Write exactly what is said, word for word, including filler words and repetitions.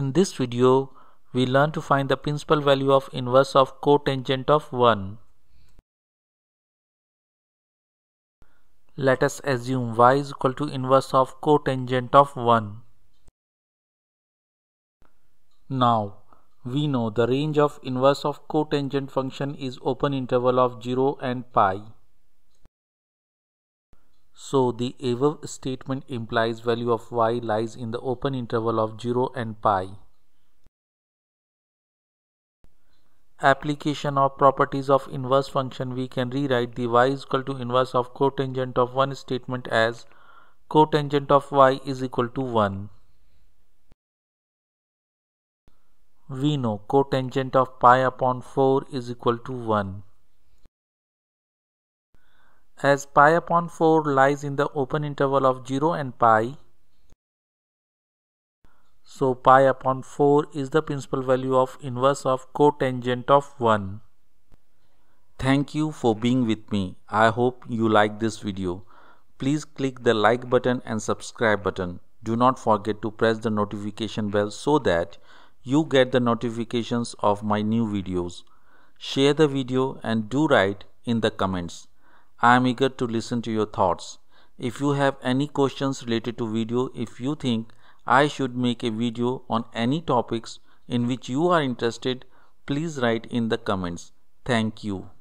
In this video, we learn to find the principal value of inverse of cotangent of one. Let us assume y is equal to inverse of cotangent of one. Now, we know the range of inverse of cotangent function is open interval of zero and pi. So, the above statement implies value of y lies in the open interval of zero and pi. Application of properties of inverse function, we can rewrite the y is equal to inverse of cotangent of one statement as cotangent of y is equal to one. We know cotangent of pi upon four is equal to one. As pi upon four lies in the open interval of zero and pi, so pi upon four is the principal value of inverse of cotangent of one. Thank you for being with me. I hope you like this video. Please click the like button and subscribe button. Do not forget to press the notification bell so that you get the notifications of my new videos. Share the video and do write in the comments. I am eager to listen to your thoughts. If you have any questions related to video, if you think I should make a video on any topics in which you are interested, please write in the comments. Thank you.